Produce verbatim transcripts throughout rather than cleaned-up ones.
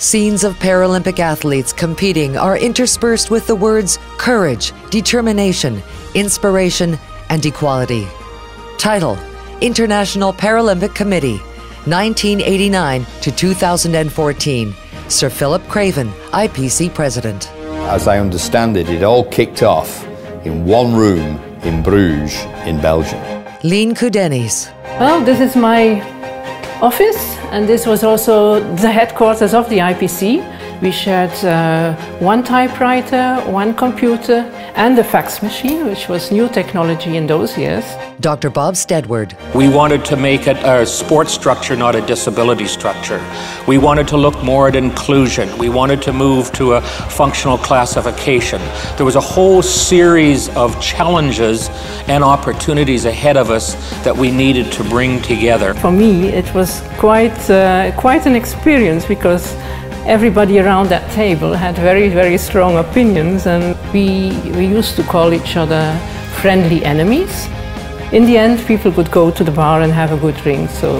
Scenes of Paralympic athletes competing are interspersed with the words courage, determination, inspiration, and equality. Title: International Paralympic Committee, nineteen eighty-nine to two thousand fourteen. Sir Philip Craven, I P C President. As I understand it, it all kicked off in one room in Bruges in Belgium. Lien Kudenis. Well, this is my office, and this was also the headquarters of the I P C. We shared uh, one typewriter, one computer, and a fax machine, which was new technology in those years. Doctor Bob Steadward. We wanted to make it a sports structure, not a disability structure. We wanted to look more at inclusion. We wanted to move to a functional classification. There was a whole series of challenges and opportunities ahead of us that we needed to bring together. For me, it was quite, uh, quite an experience, because everybody around that table had very, very strong opinions, and we, we used to call each other friendly enemies. In the end, people would go to the bar and have a good drink, so.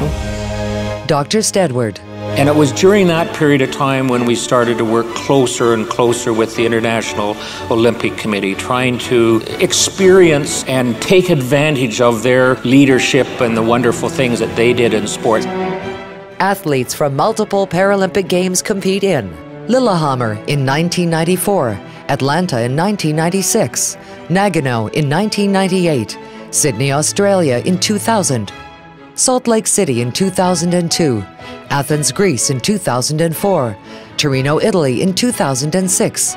Doctor Steadward. And it was during that period of time when we started to work closer and closer with the International Olympic Committee, trying to experience and take advantage of their leadership and the wonderful things that they did in sport. Athletes from multiple Paralympic Games compete in Lillehammer in nineteen ninety-four, Atlanta in nineteen ninety-six, Nagano in nineteen ninety-eight, Sydney, Australia in two thousand, Salt Lake City in two thousand two, Athens, Greece in two thousand four, Torino, Italy in two thousand six,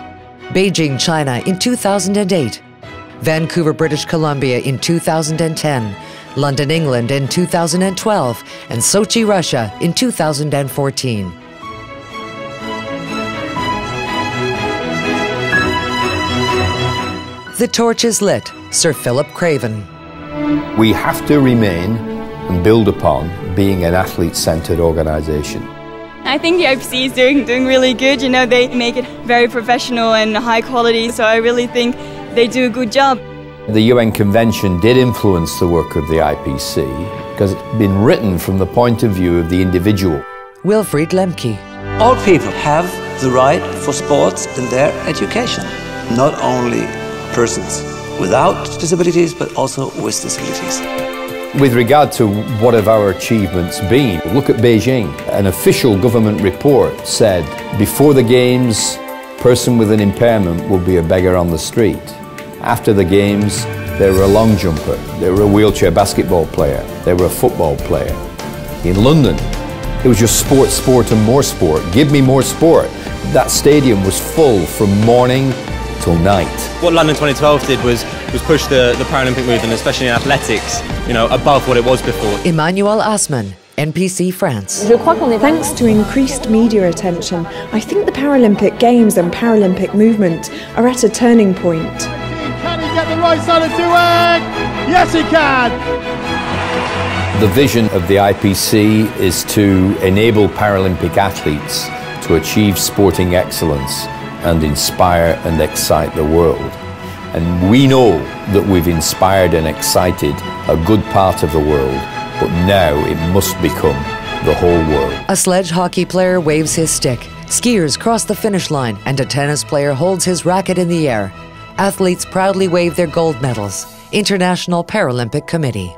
Beijing, China in two thousand eight, Vancouver, British Columbia in two thousand ten, London, England in two thousand twelve, and Sochi, Russia in two thousand fourteen. The torch is lit. Sir Philip Craven. We have to remain and build upon being an athlete-centered organization. I think the I P C is doing, doing really good. You know, they make it very professional and high quality, so I really think they do a good job. The U N Convention did influence the work of the I P C because it's been written from the point of view of the individual. Wilfried Lemke. All people have the right for sports in their education, not only persons without disabilities, but also with disabilities. With regard to what have our achievements been, look at Beijing. An official government report said, before the Games, a person with an impairment would be a beggar on the street. After the Games, they were a long jumper, they were a wheelchair basketball player, they were a football player. In London, it was just sport, sport and more sport. Give me more sport. That stadium was full from morning till night. What London twenty twelve did was, was push the, the Paralympic movement, especially in athletics, you know, above what it was before. Emmanuel Asman, N P C France. Thanks to increased media attention, I think the Paralympic Games and Paralympic movement are at a turning point. Get the right side of two egg. Yes, he can. The vision of the I P C is to enable Paralympic athletes to achieve sporting excellence and inspire and excite the world. And we know that we've inspired and excited a good part of the world, but now it must become the whole world. A sledge hockey player waves his stick, skiers cross the finish line, and a tennis player holds his racket in the air. Athletes proudly wave their gold medals. International Paralympic Committee.